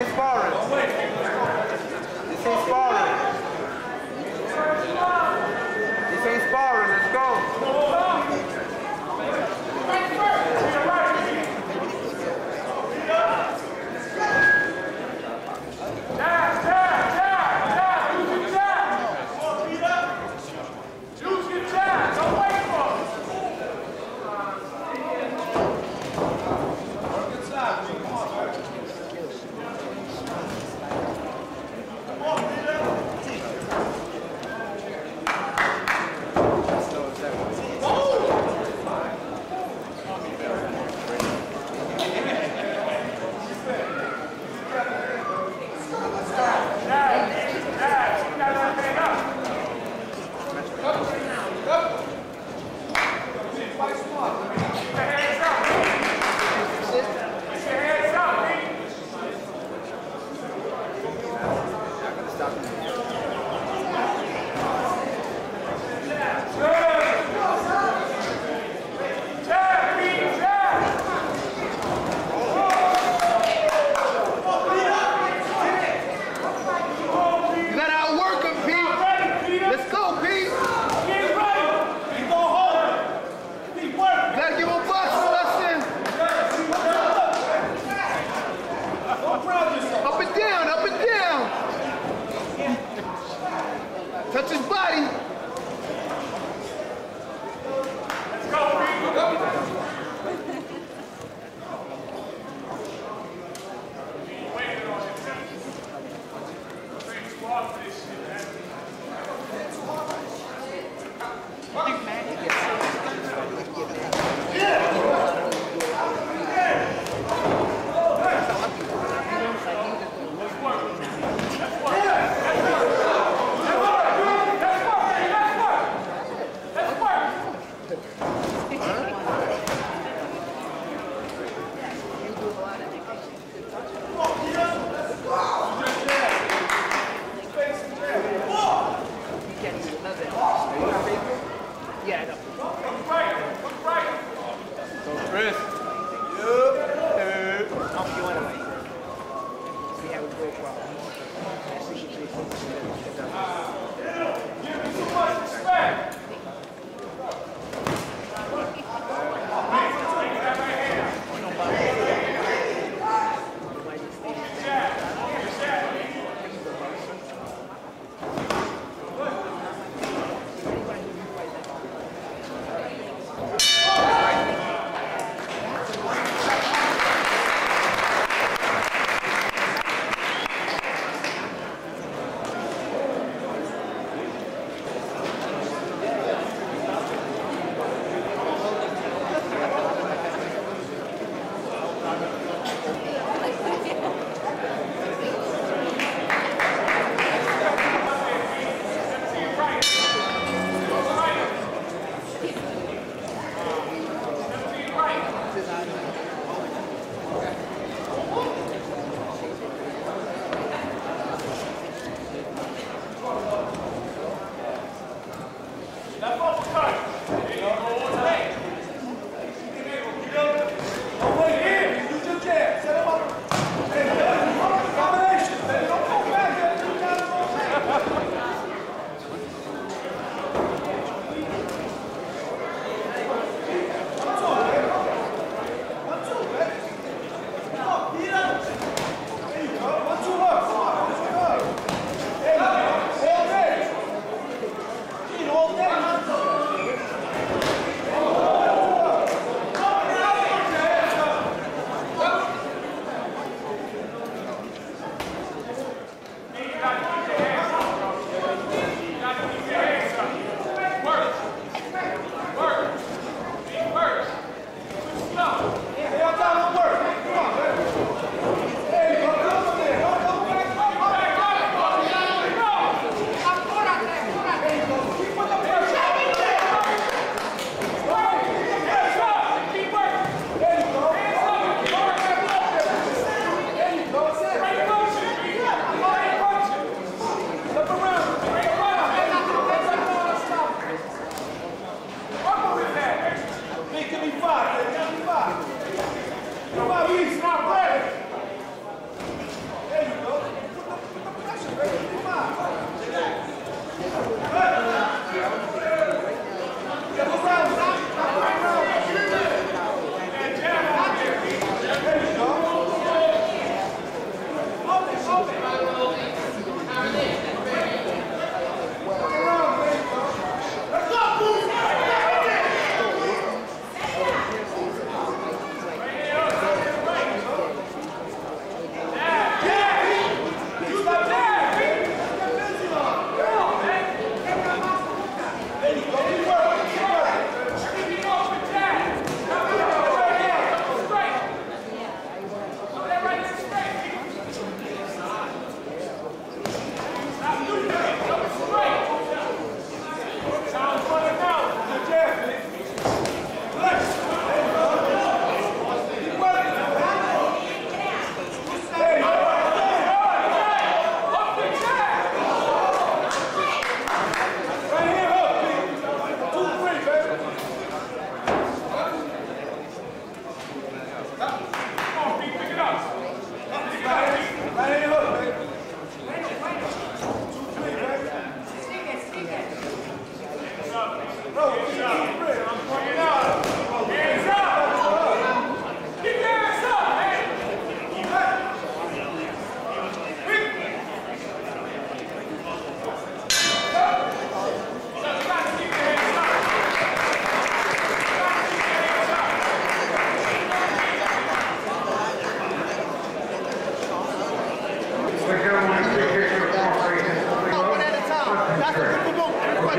This ain't sparring, let's go. Touch his body. Let's go, Reed. Go. Waiting on him. It's hard for this shit, man. Yeah, I know. Look right. So Chris. Yep. I'm going away. We have a great problem. I think you should focus on that. Give me too much respect.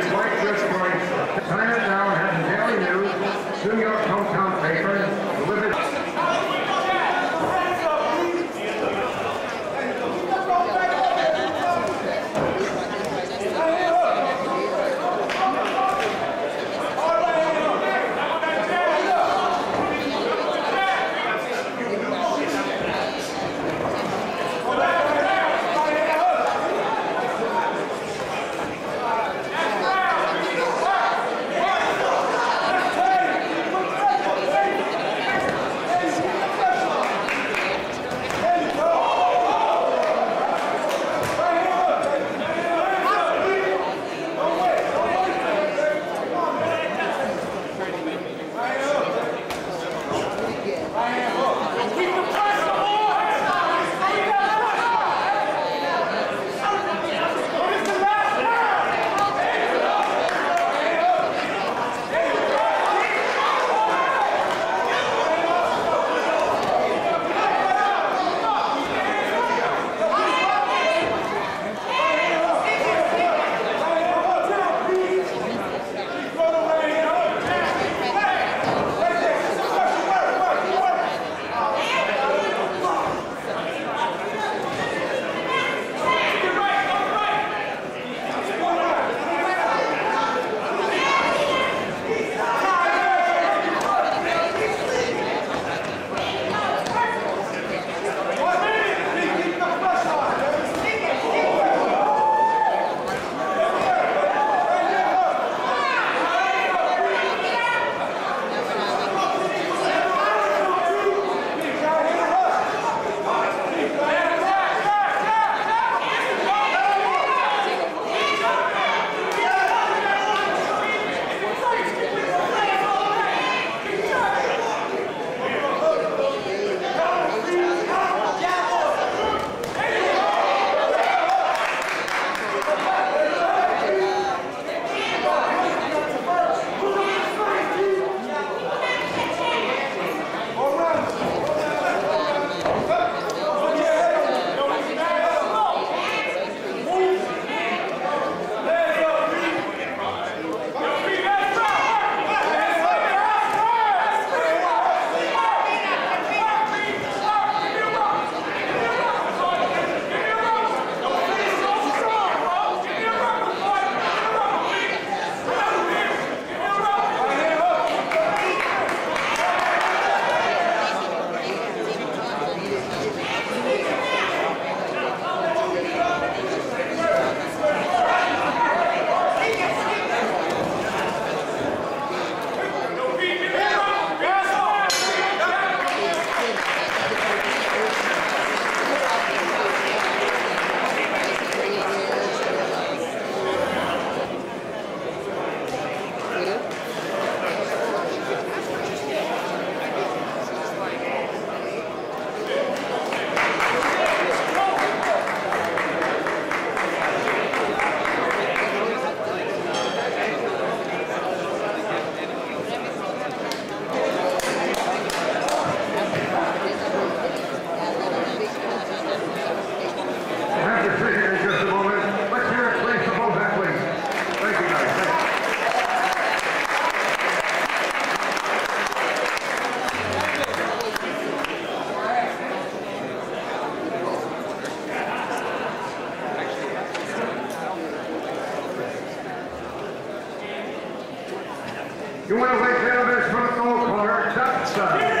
to Dwight Richburg, Times Now has the Daily News, New York hometown paper, delivered. You want to wait 10 minutes for the goal corner. That's